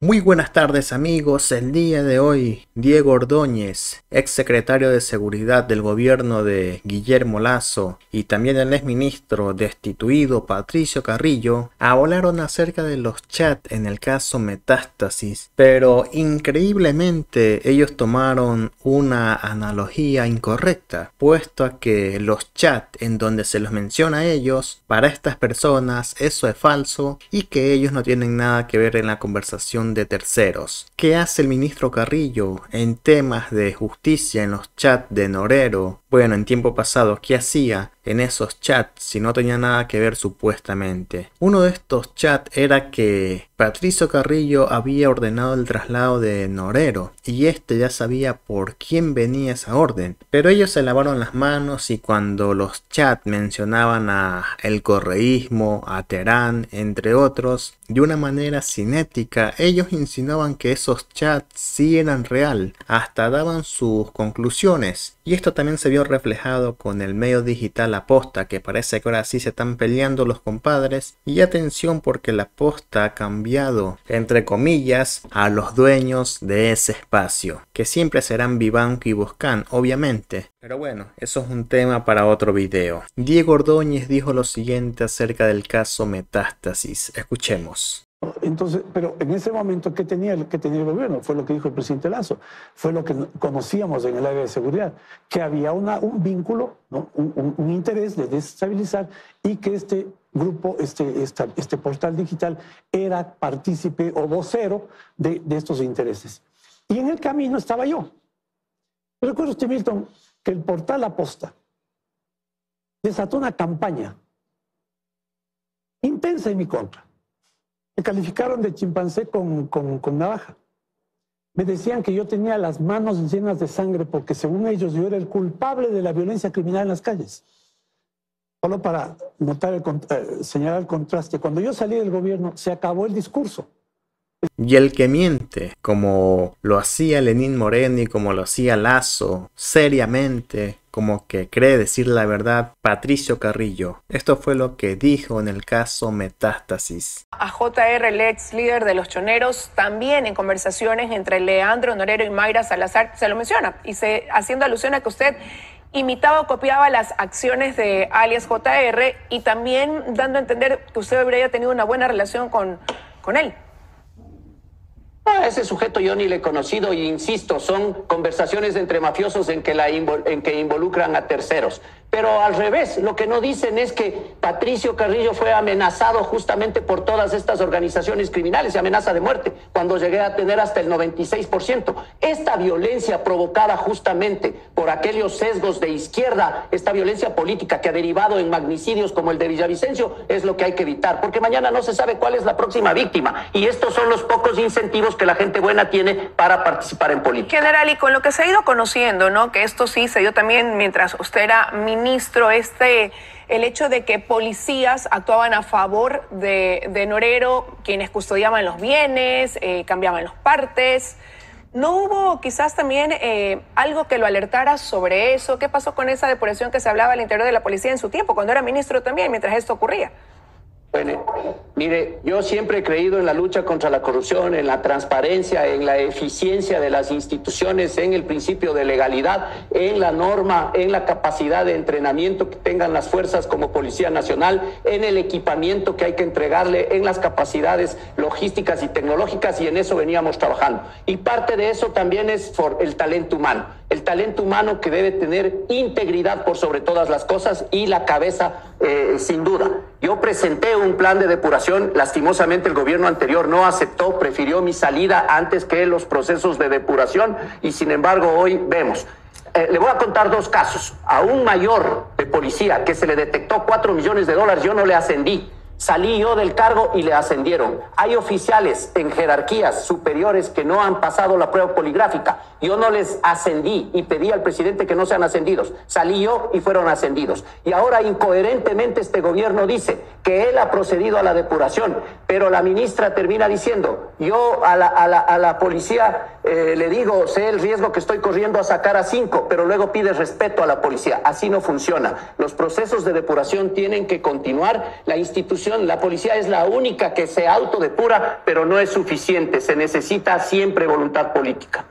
Muy buenas tardes amigos, el día de hoy Diego Ordóñez, ex secretario de Seguridad del gobierno de Guillermo Lasso y también el exministro destituido Patricio Carrillo hablaron acerca de los chats en el caso Metástasis, pero increíblemente ellos tomaron una analogía incorrecta, puesto a que los chats en donde se los menciona a ellos, para estas personas eso es falso y que ellos no tienen nada que ver en la conversación de terceros. ¿Qué hace el ministro Carrillo en temas de justicia en los chats de Norero? Bueno, en tiempo pasado, ¿qué hacía en esos chats si no tenía nada que ver supuestamente? Uno de estos chats era que Patricio Carrillo había ordenado el traslado de Norero y este ya sabía por quién venía esa orden. Pero ellos se lavaron las manos y cuando los chats mencionaban a el correísmo, a Terán, entre otros, de una manera cinética, ellos insinuaban que esos chats sí eran real, hasta daban sus conclusiones. Y esto también se vio reflejado con el medio digital La Posta, que parece que ahora sí se están peleando los compadres. Y atención, porque La Posta ha cambiado, entre comillas, a los dueños de ese espacio, que siempre serán Vivanco y Buscán, obviamente. Pero bueno, eso es un tema para otro video. Diego Ordóñez dijo lo siguiente acerca del caso Metástasis. Escuchemos. Entonces, pero en ese momento, ¿qué tenía el gobierno? Fue lo que dijo el presidente Lasso, fue lo que conocíamos en el área de seguridad, que había un vínculo, ¿no? un interés de desestabilizar y que este grupo, este portal digital era partícipe o vocero de estos intereses. Y en el camino estaba yo. Recuerda usted, Milton, que el portal La Posta desató una campaña intensa en mi contra. Me calificaron de chimpancé con navaja. Me decían que yo tenía las manos llenas de sangre porque según ellos yo era el culpable de la violencia criminal en las calles. Solo para notar señalar el contraste. Cuando yo salí del gobierno se acabó el discurso. Y el que miente, como lo hacía Lenín Moreno y como lo hacía Lasso, seriamente, como que cree decir la verdad, Patricio Carrillo. Esto fue lo que dijo en el caso Metástasis. A JR, el ex líder de los choneros, también en conversaciones entre Leandro Norero y Mayra Salazar, se lo menciona, y haciendo alusión a que usted imitaba o copiaba las acciones de alias JR y también dando a entender que usted habría tenido una buena relación con él. A ese sujeto yo ni le he conocido y insisto, son conversaciones entre mafiosos en que involucran a terceros. Pero al revés, lo que no dicen es que Patricio Carrillo fue amenazado justamente por todas estas organizaciones criminales y amenaza de muerte, cuando llegué a tener hasta el 96%. Esta violencia provocada justamente por aquellos sesgos de izquierda, esta violencia política que ha derivado en magnicidios como el de Villavicencio, es lo que hay que evitar, porque mañana no se sabe cuál es la próxima víctima. Y estos son los pocos incentivos que la gente buena tiene para participar en política. General, y con lo que se ha ido conociendo, ¿no? Que esto sí se dio también mientras usted era ministro, el hecho de que policías actuaban a favor de Norero, quienes custodiaban los bienes, cambiaban los partes. ¿No hubo quizás también algo que lo alertara sobre eso? ¿Qué pasó con esa depuración que se hablaba al interior de la policía en su tiempo, cuando era ministro también, mientras esto ocurría? Bueno, mire, yo siempre he creído en la lucha contra la corrupción, en la transparencia, en la eficiencia de las instituciones, en el principio de legalidad, en la norma, en la capacidad de entrenamiento que tengan las fuerzas como Policía Nacional, en el equipamiento que hay que entregarle, en las capacidades logísticas y tecnológicas, y en eso veníamos trabajando. Y parte de eso también es por el talento humano. El talento humano que debe tener integridad por sobre todas las cosas y la cabeza, sin duda. Yo presenté un plan de depuración, lastimosamente el gobierno anterior no aceptó, prefirió mi salida antes que los procesos de depuración y sin embargo hoy vemos. Le voy a contar dos casos. A un mayor de policía que se le detectó $4 millones, yo no le ascendí. Salí yo del cargo y le ascendieron. Hay oficiales en jerarquías superiores que no han pasado la prueba poligráfica. Yo no les ascendí y pedí al presidente que no sean ascendidos. Salí yo y fueron ascendidos. Y ahora incoherentemente este gobierno dice que él ha procedido a la depuración, pero la ministra termina diciendo, yo a la policía le digo, sé el riesgo que estoy corriendo a sacar a 5, pero luego pide respeto a la policía. Así no funciona. Los procesos de depuración tienen que continuar. La institución corrupción. La policía es la única que se autodepura, pero no es suficiente. Se necesita siempre voluntad política.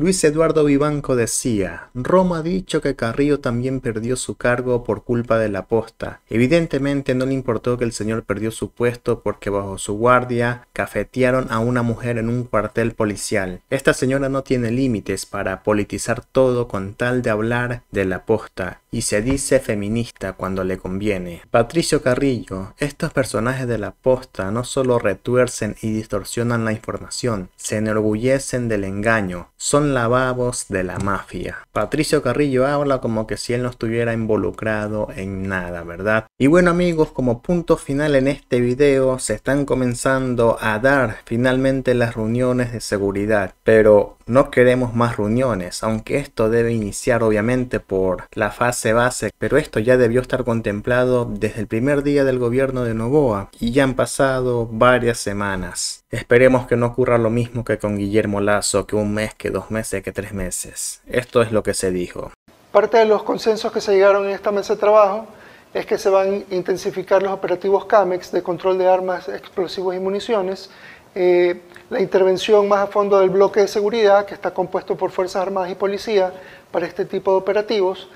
Luis Eduardo Vivanco decía: Roma ha dicho que Carrillo también perdió su cargo por culpa de La Posta. Evidentemente no le importó que el señor perdió su puesto porque bajo su guardia cafetearon a una mujer en un cuartel policial. Esta señora no tiene límites para politizar todo con tal de hablar de La Posta, y se dice feminista cuando le conviene. Patricio Carrillo, estos personajes de La Posta no solo retuercen y distorsionan la información, se enorgullecen del engaño, son lavabos de la mafia. Patricio Carrillo habla como que si él no estuviera involucrado en nada, ¿verdad? Y bueno amigos, como punto final en este video, se están comenzando a dar finalmente las reuniones de seguridad, pero no queremos más reuniones, aunque esto debe iniciar obviamente por la fase base, pero esto ya debió estar contemplado desde el primer día del gobierno de Novoa y ya han pasado varias semanas. Esperemos que no ocurra lo mismo que con Guillermo Lasso, que un mes, que 2 meses, que 3 meses. Esto es lo que se dijo. Parte de los consensos que se llegaron en esta mesa de trabajo es que se van a intensificar los operativos CAMEX de control de armas, explosivos y municiones, la intervención más a fondo del bloque de seguridad que está compuesto por Fuerzas Armadas y Policía para este tipo de operativos,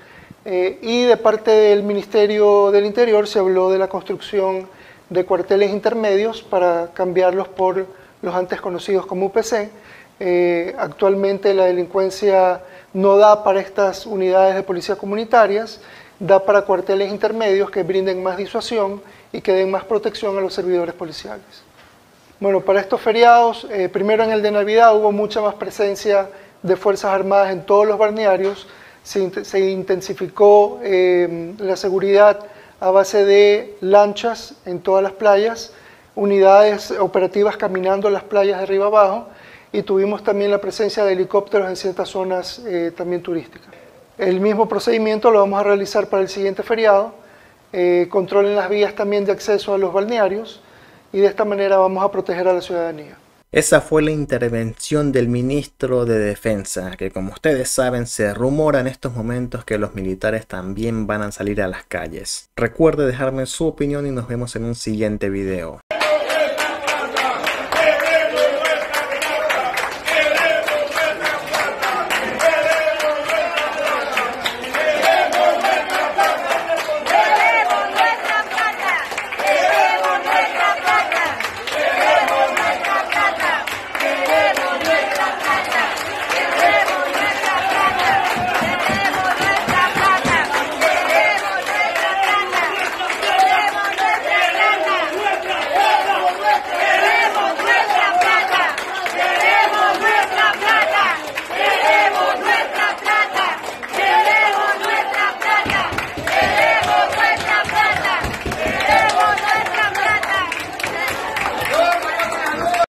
y de parte del Ministerio del Interior se habló de la construcción de cuarteles intermedios para cambiarlos por los antes conocidos como UPC. Actualmente la delincuencia no da para estas unidades de policía comunitarias, da para cuarteles intermedios que brinden más disuasión y que den más protección a los servidores policiales. Bueno, para estos feriados, primero en el de Navidad hubo mucha más presencia de Fuerzas Armadas en todos los balnearios, se intensificó la seguridad a base de lanchas en todas las playas, unidades operativas caminando las playas de arriba abajo, y tuvimos también la presencia de helicópteros en ciertas zonas también turísticas. El mismo procedimiento lo vamos a realizar para el siguiente feriado, control en las vías también de acceso a los balnearios, y de esta manera vamos a proteger a la ciudadanía. Esa fue la intervención del ministro de Defensa, que como ustedes saben se rumora en estos momentos que los militares también van a salir a las calles. Recuerde dejarme su opinión y nos vemos en un siguiente video.